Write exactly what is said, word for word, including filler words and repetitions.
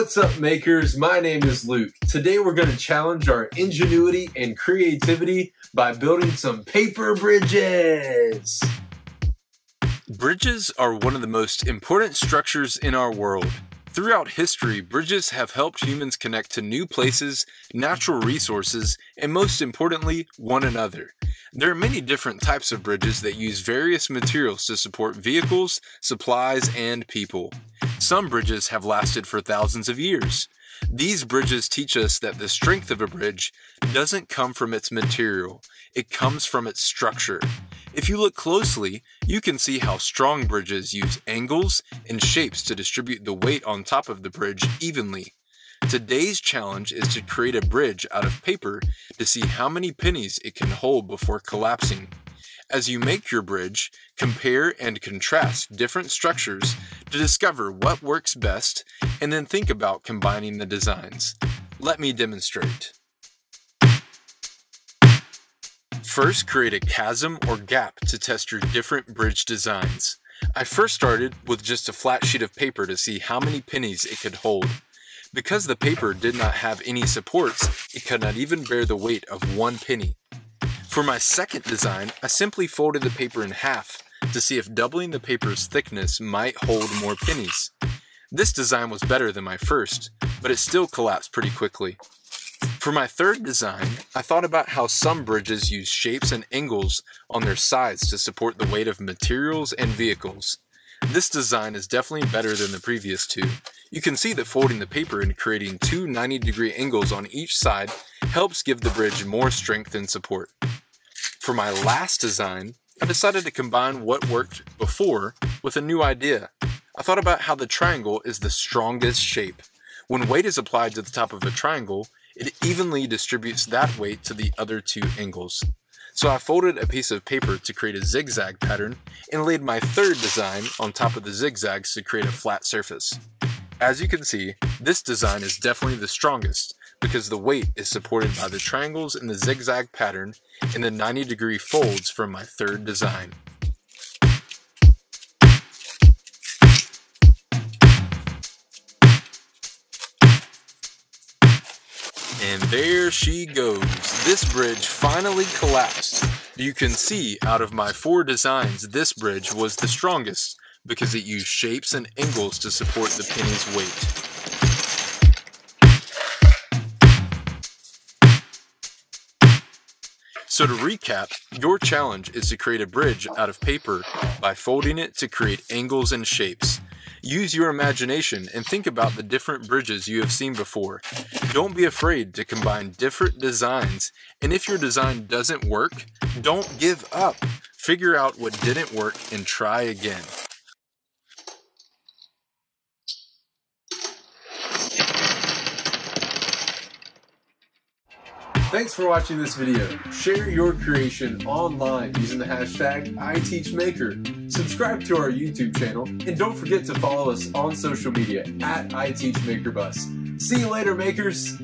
What's up, makers? My name is Luke. Today we're going to challenge our ingenuity and creativity by building some paper bridges. Bridges are one of the most important structures in our world. Throughout history, bridges have helped humans connect to new places, natural resources, and most importantly, one another. There are many different types of bridges that use various materials to support vehicles, supplies, and people. Some bridges have lasted for thousands of years. These bridges teach us that the strength of a bridge doesn't come from its material, it comes from its structure. If you look closely, you can see how strong bridges use angles and shapes to distribute the weight on top of the bridge evenly. Today's challenge is to create a bridge out of paper to see how many pennies it can hold before collapsing. As you make your bridge, compare and contrast different structures to discover what works best and then think about combining the designs. Let me demonstrate. First, create a chasm or gap to test your different bridge designs. I first started with just a flat sheet of paper to see how many pennies it could hold. Because the paper did not have any supports, it could not even bear the weight of one penny. For my second design, I simply folded the paper in half to see if doubling the paper's thickness might hold more pennies. This design was better than my first, but it still collapsed pretty quickly. For my third design, I thought about how some bridges use shapes and angles on their sides to support the weight of materials and vehicles. This design is definitely better than the previous two. You can see that folding the paper and creating two ninety degree angles on each side helps give the bridge more strength and support. For my last design, I decided to combine what worked before with a new idea. I thought about how the triangle is the strongest shape. When weight is applied to the top of a triangle, it evenly distributes that weight to the other two angles. So I folded a piece of paper to create a zigzag pattern and laid my third design on top of the zigzags to create a flat surface. As you can see, this design is definitely the strongest because the weight is supported by the triangles in the zigzag pattern and the ninety degree folds from my third design. And there she goes. This bridge finally collapsed. You can see out of my four designs, this bridge was the strongest because it used shapes and angles to support the penny's weight. So to recap, your challenge is to create a bridge out of paper by folding it to create angles and shapes. Use your imagination and think about the different bridges you have seen before. Don't be afraid to combine different designs, and if your design doesn't work, don't give up. Figure out what didn't work and try again. Thanks for watching this video. Share your creation online using the hashtag I Teach Maker. Subscribe to our YouTube channel, and don't forget to follow us on social media at I Teach Maker Bus. See you later, makers!